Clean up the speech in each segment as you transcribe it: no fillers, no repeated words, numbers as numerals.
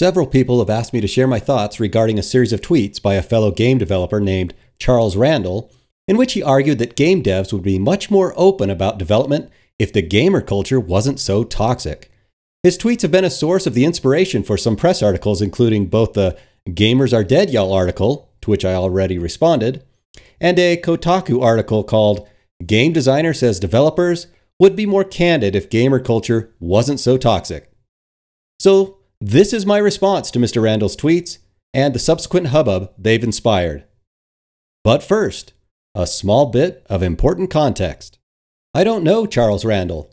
Several people have asked me to share my thoughts regarding a series of tweets by a fellow game developer named Charles Randall, in which he argued that game devs would be much more open about development if the gamer culture wasn't so toxic. His tweets have been a source of the inspiration for some press articles, including both the Gamers Are Dead Y'all article, to which I already responded, and a Kotaku article called Game Designer Says Developers Would Be More Candid If Gamer Culture Wasn't So Toxic. So this is my response to Mr. Randall's tweets and the subsequent hubbub they've inspired. But first, a small bit of important context. I don't know Charles Randall.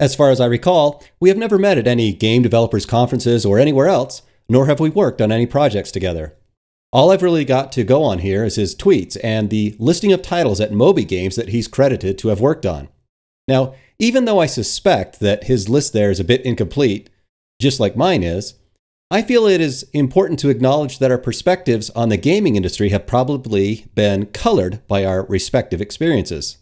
As far as I recall, we have never met at any game developers conferences or anywhere else, nor have we worked on any projects together. All I've really got to go on here is his tweets and the listing of titles at Moby Games that he's credited to have worked on. Now, even though I suspect that his list there is a bit incomplete, just like mine is, I feel it is important to acknowledge that our perspectives on the gaming industry have probably been colored by our respective experiences.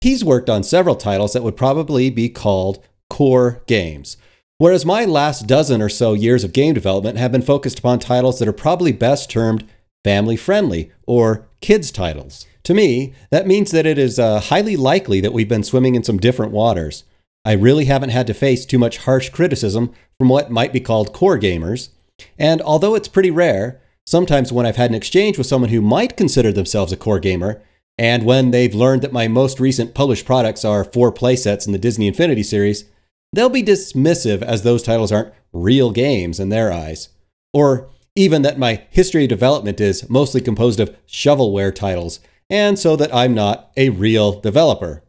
He's worked on several titles that would probably be called core games, whereas my last dozen or so years of game development have been focused upon titles that are probably best termed family-friendly or kids' titles. To me, that means that it is highly likely that we've been swimming in some different waters. I really haven't had to face too much harsh criticism from what might be called core gamers, and although it's pretty rare, sometimes when I've had an exchange with someone who might consider themselves a core gamer, and when they've learned that my most recent published products are 4 playsets in the Disney Infinity series, they'll be dismissive as those titles aren't real games in their eyes. Or even that my history of development is mostly composed of shovelware titles, and so that I'm not a real developer.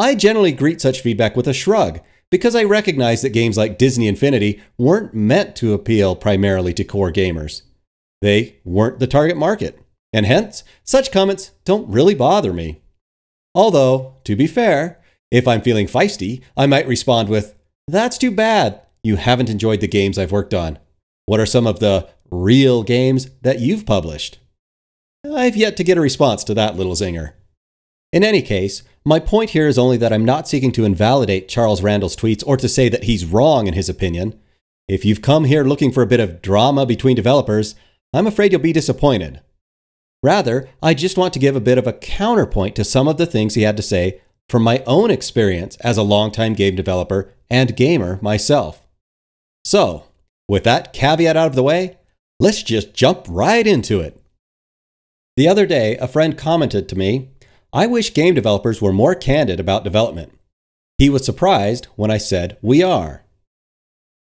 I generally greet such feedback with a shrug, because I recognize that games like Disney Infinity weren't meant to appeal primarily to core gamers. They weren't the target market, and hence, such comments don't really bother me. Although, to be fair, if I'm feeling feisty, I might respond with, "That's too bad. You haven't enjoyed the games I've worked on. What are some of the real games that you've published?" I've yet to get a response to that little zinger. In any case, my point here is only that I'm not seeking to invalidate Charles Randall's tweets or to say that he's wrong in his opinion. If you've come here looking for a bit of drama between developers, I'm afraid you'll be disappointed. Rather, I just want to give a bit of a counterpoint to some of the things he had to say from my own experience as a longtime game developer and gamer myself. So, with that caveat out of the way, let's just jump right into it. The other day, a friend commented to me, "I wish game developers were more candid about development." He was surprised when I said we are.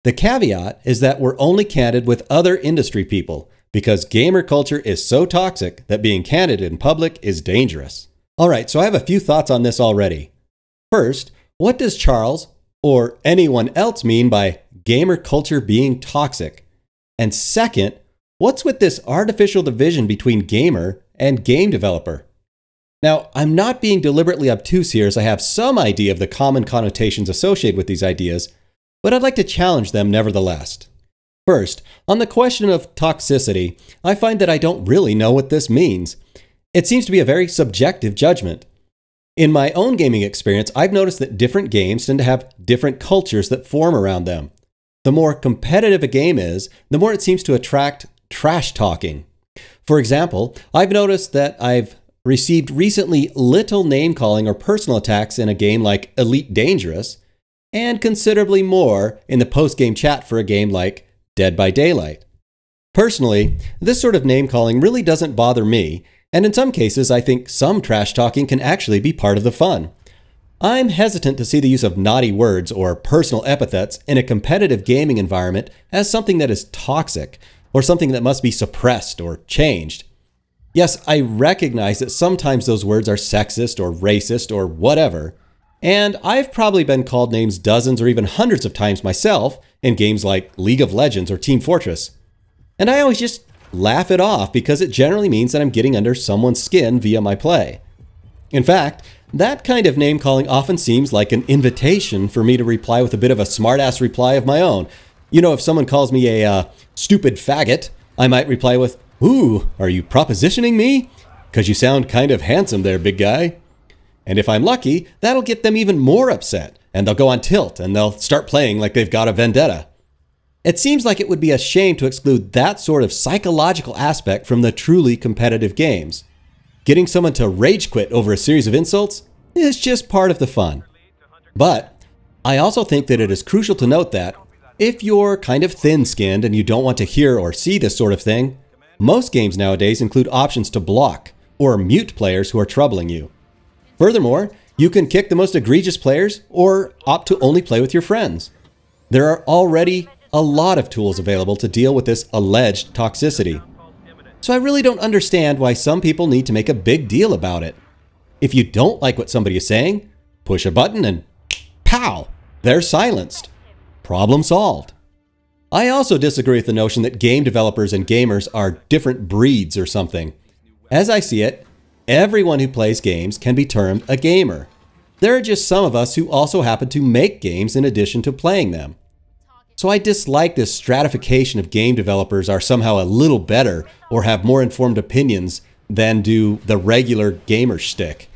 The caveat is that we're only candid with other industry people because gamer culture is so toxic that being candid in public is dangerous. All right, so I have a few thoughts on this already. First, what does Charles or anyone else mean by gamer culture being toxic? And second, what's with this artificial division between gamer and game developer? Now, I'm not being deliberately obtuse here as I have some idea of the common connotations associated with these ideas, but I'd like to challenge them nevertheless. First, on the question of toxicity, I find that I don't really know what this means. It seems to be a very subjective judgment. In my own gaming experience, I've noticed that different games tend to have different cultures that form around them. The more competitive a game is, the more it seems to attract trash talking. For example, I've noticed that I've received recently little name-calling or personal attacks in a game like Elite Dangerous, and considerably more in the post-game chat for a game like Dead by Daylight. Personally, this sort of name-calling really doesn't bother me, and in some cases I think some trash-talking can actually be part of the fun. I'm hesitant to see the use of naughty words or personal epithets in a competitive gaming environment as something that is toxic, or something that must be suppressed or changed. Yes, I recognize that sometimes those words are sexist or racist or whatever, and I've probably been called names dozens or even hundreds of times myself in games like League of Legends or Team Fortress. And I always just laugh it off because it generally means that I'm getting under someone's skin via my play. In fact, that kind of name calling often seems like an invitation for me to reply with a bit of a smart-ass reply of my own. You know, if someone calls me a stupid faggot, I might reply with, "Ooh, are you propositioning me? 'Cause you sound kind of handsome there, big guy." And if I'm lucky, that'll get them even more upset, and they'll go on tilt, and they'll start playing like they've got a vendetta. It seems like it would be a shame to exclude that sort of psychological aspect from the truly competitive games. Getting someone to rage quit over a series of insults is just part of the fun. But I also think that it is crucial to note that if you're kind of thin-skinned and you don't want to hear or see this sort of thing, most games nowadays include options to block or mute players who are troubling you. Furthermore, you can kick the most egregious players or opt to only play with your friends. There are already a lot of tools available to deal with this alleged toxicity. So I really don't understand why some people need to make a big deal about it. If you don't like what somebody is saying, push a button and pow, they're silenced. Problem solved. I also disagree with the notion that game developers and gamers are different breeds or something. As I see it, everyone who plays games can be termed a gamer. There are just some of us who also happen to make games in addition to playing them. So I dislike this stratification of game developers are somehow a little better or have more informed opinions than do the regular gamer shtick.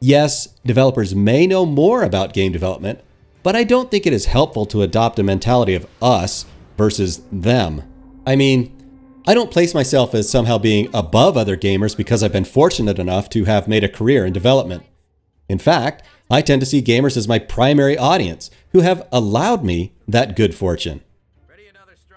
Yes, developers may know more about game development, but I don't think it is helpful to adopt a mentality of us versus them. I mean, I don't place myself as somehow being above other gamers because I've been fortunate enough to have made a career in development. In fact, I tend to see gamers as my primary audience, who have allowed me that good fortune.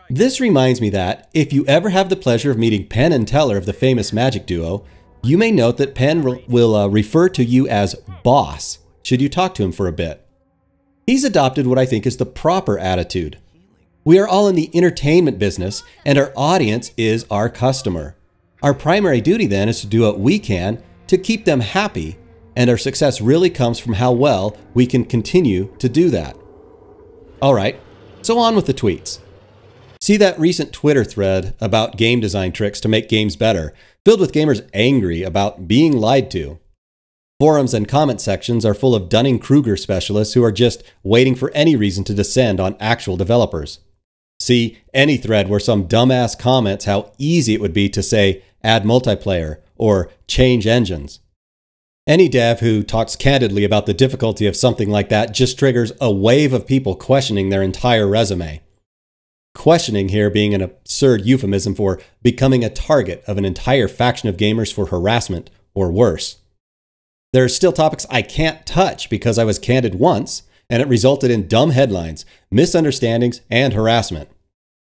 This reminds me that, if you ever have the pleasure of meeting Penn and Teller of the famous magic duo, you may note that Penn will refer to you as boss, should you talk to him for a bit. He's adopted what I think is the proper attitude. We are all in the entertainment business, and our audience is our customer. Our primary duty then is to do what we can to keep them happy, and our success really comes from how well we can continue to do that. Alright, so on with the tweets. See that recent Twitter thread about game design tricks to make games better, filled with gamers angry about being lied to. Forums and comment sections are full of Dunning-Kruger specialists who are just waiting for any reason to descend on actual developers. See any thread where some dumbass comments how easy it would be to say, add multiplayer, or change engines. Any dev who talks candidly about the difficulty of something like that just triggers a wave of people questioning their entire resume. Questioning here being an absurd euphemism for becoming a target of an entire faction of gamers for harassment or worse. There are still topics I can't touch because I was candid once, and it resulted in dumb headlines, misunderstandings, and harassment.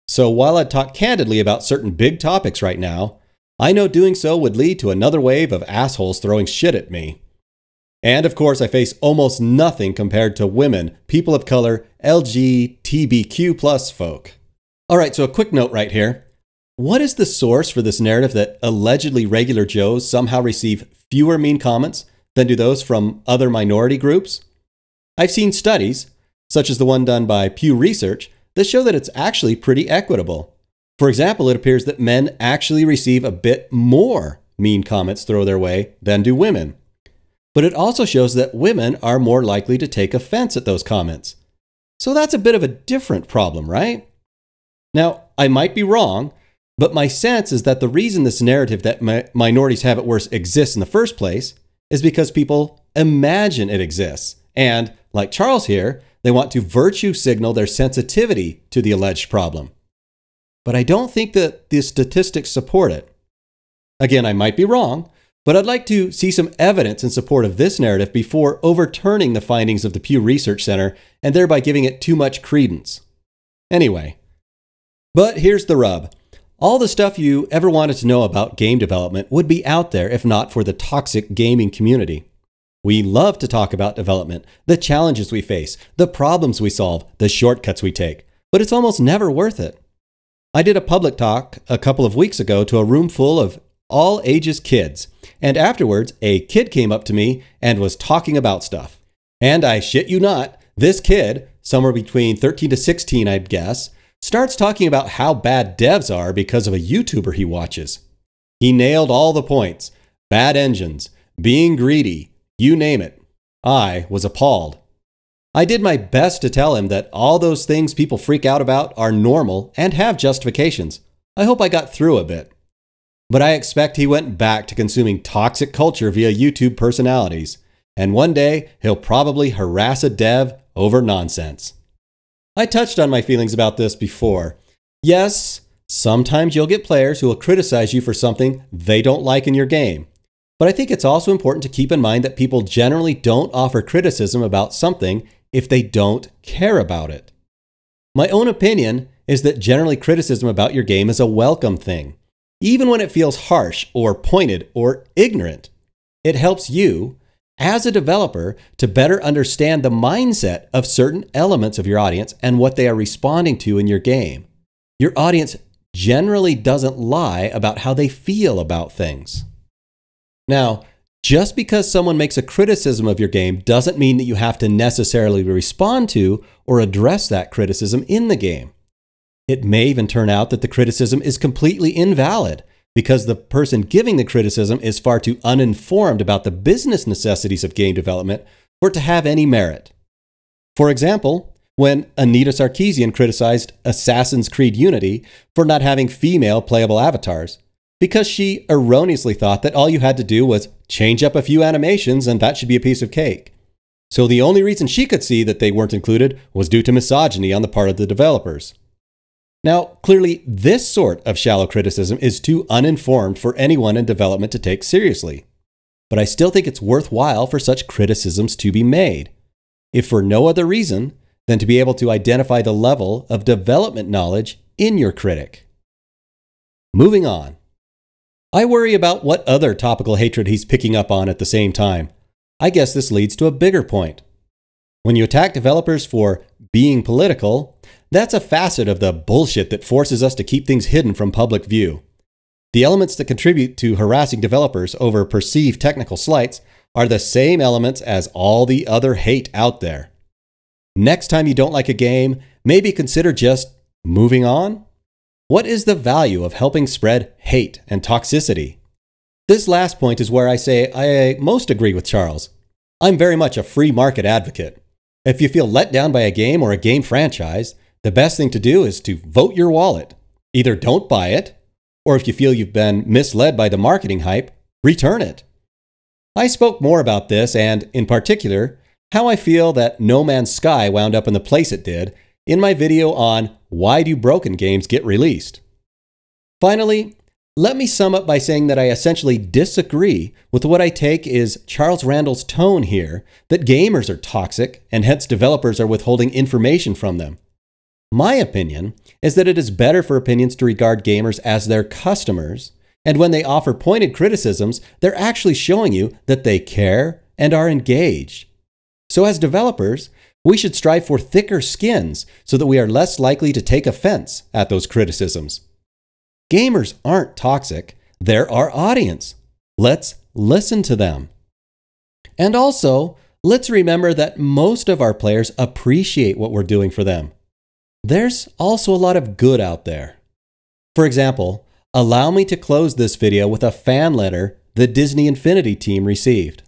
So while I talk candidly about certain big topics right now, I know doing so would lead to another wave of assholes throwing shit at me. And of course, I face almost nothing compared to women, people of color, LGBTQ+ folk. Alright, so a quick note right here. What is the source for this narrative that allegedly regular Joes somehow receive fewer mean comments than do those from other minority groups? I've seen studies, such as the one done by Pew Research, that show that it's actually pretty equitable. For example, it appears that men actually receive a bit more mean comments thrown their way than do women. But it also shows that women are more likely to take offense at those comments. So that's a bit of a different problem, right? Now, I might be wrong, but my sense is that the reason this narrative that minorities have it worse exists in the first place is because people imagine it exists. And, like Charles here, they want to virtue signal their sensitivity to the alleged problem. But I don't think that the statistics support it. Again, I might be wrong, but I'd like to see some evidence in support of this narrative before overturning the findings of the Pew Research Center and thereby giving it too much credence. Anyway, but here's the rub. All the stuff you ever wanted to know about game development would be out there if not for the toxic gaming community. We love to talk about development, the challenges we face, the problems we solve, the shortcuts we take, but it's almost never worth it. I did a public talk a couple of weeks ago to a room full of all ages kids, and afterwards a kid came up to me and was talking about stuff. And I shit you not, this kid, somewhere between 13 to 16 I'd guess, starts talking about how bad devs are because of a YouTuber he watches. He nailed all the points, bad engines, being greedy, you name it. I was appalled. I did my best to tell him that all those things people freak out about are normal and have justifications. I hope I got through a bit. But I expect he went back to consuming toxic culture via YouTube personalities, and one day he'll probably harass a dev over nonsense. I touched on my feelings about this before. Yes, sometimes you'll get players who will criticize you for something they don't like in your game. But I think it's also important to keep in mind that people generally don't offer criticism about something if they don't care about it. My own opinion is that generally criticism about your game is a welcome thing. Even when it feels harsh or pointed or ignorant, it helps you, as a developer, to better understand the mindset of certain elements of your audience and what they are responding to in your game. Your audience generally doesn't lie about how they feel about things. Now, just because someone makes a criticism of your game doesn't mean that you have to necessarily respond to or address that criticism in the game. It may even turn out that the criticism is completely invalid because the person giving the criticism is far too uninformed about the business necessities of game development for it to have any merit. For example, when Anita Sarkeesian criticized Assassin's Creed Unity for not having female playable avatars because she erroneously thought that all you had to do was change up a few animations and that should be a piece of cake. So the only reason she could see that they weren't included was due to misogyny on the part of the developers. Now, clearly, this sort of shallow criticism is too uninformed for anyone in development to take seriously. But I still think it's worthwhile for such criticisms to be made, if for no other reason than to be able to identify the level of development knowledge in your critic. Moving on. I worry about what other topical hatred he's picking up on at the same time. I guess this leads to a bigger point. When you attack developers for being political, that's a facet of the bullshit that forces us to keep things hidden from public view. The elements that contribute to harassing developers over perceived technical slights are the same elements as all the other hate out there. Next time you don't like a game, maybe consider just moving on. What is the value of helping spread hate and toxicity? This last point is where I say I most agree with Charles. I'm very much a free market advocate. If you feel let down by a game or a game franchise, the best thing to do is to vote your wallet. Either don't buy it, or if you feel you've been misled by the marketing hype, return it. I spoke more about this and, in particular, how I feel that No Man's Sky wound up in the place it did in my video on Why Do Broken Games Get Released? Finally, let me sum up by saying that I essentially disagree with what I take is Charles Randall's tone here that gamers are toxic and hence developers are withholding information from them. My opinion is that it is better for opinions to regard gamers as their customers, and when they offer pointed criticisms, they're actually showing you that they care and are engaged. So as developers, we should strive for thicker skins so that we are less likely to take offense at those criticisms. Gamers aren't toxic, they're our audience. Let's listen to them. And also, let's remember that most of our players appreciate what we're doing for them. There's also a lot of good out there. For example, allow me to close this video with a fan letter the Disney Infinity team received.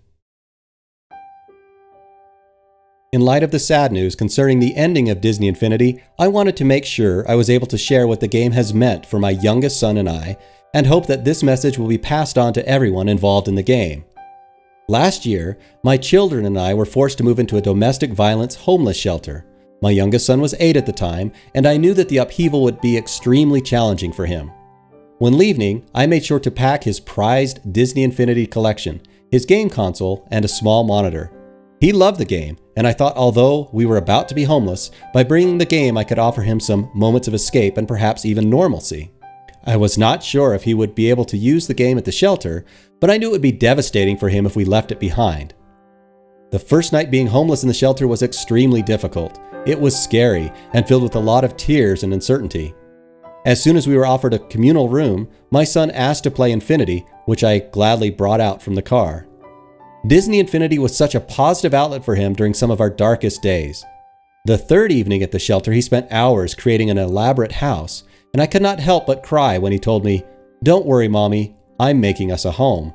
In light of the sad news concerning the ending of Disney Infinity, I wanted to make sure I was able to share what the game has meant for my youngest son and I, and hope that this message will be passed on to everyone involved in the game. Last year, my children and I were forced to move into a domestic violence homeless shelter. My youngest son was 8 at the time, and I knew that the upheaval would be extremely challenging for him. When leaving, I made sure to pack his prized Disney Infinity collection, his game console, and a small monitor. He loved the game, and I thought although we were about to be homeless, by bringing the game I could offer him some moments of escape and perhaps even normalcy. I was not sure if he would be able to use the game at the shelter, but I knew it would be devastating for him if we left it behind. The first night being homeless in the shelter was extremely difficult. It was scary and filled with a lot of tears and uncertainty. As soon as we were offered a communal room, my son asked to play Infinity, which I gladly brought out from the car. Disney Infinity was such a positive outlet for him during some of our darkest days. The third evening at the shelter, he spent hours creating an elaborate house, and I could not help but cry when he told me, "Don't worry, Mommy, I'm making us a home."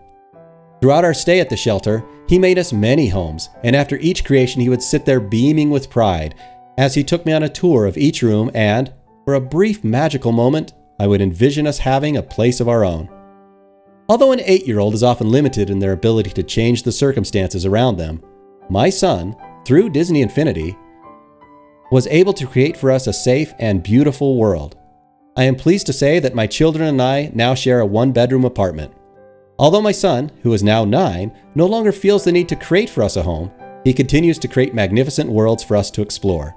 Throughout our stay at the shelter, he made us many homes, and after each creation, he would sit there beaming with pride as he took me on a tour of each room and, for a brief magical moment, I would envision us having a place of our own. Although an 8-year-old is often limited in their ability to change the circumstances around them, my son, through Disney Infinity, was able to create for us a safe and beautiful world. I am pleased to say that my children and I now share a one-bedroom apartment. Although my son, who is now 9, no longer feels the need to create for us a home, he continues to create magnificent worlds for us to explore.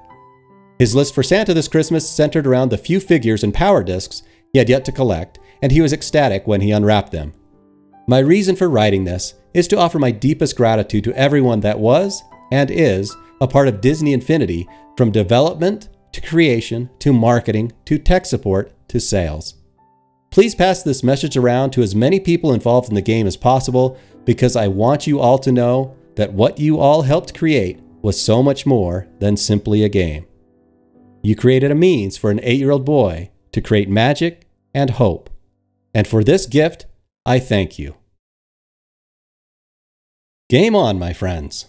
His list for Santa this Christmas centered around the few figures and power discs he had yet to collect, and he was ecstatic when he unwrapped them. My reason for writing this is to offer my deepest gratitude to everyone that was, and is, a part of Disney Infinity, from development, to creation, to marketing, to tech support, to sales. Please pass this message around to as many people involved in the game as possible, because I want you all to know that what you all helped create was so much more than simply a game. You created a means for an 8-year-old boy to create magic and hope. And for this gift, I thank you. Game on, my friends.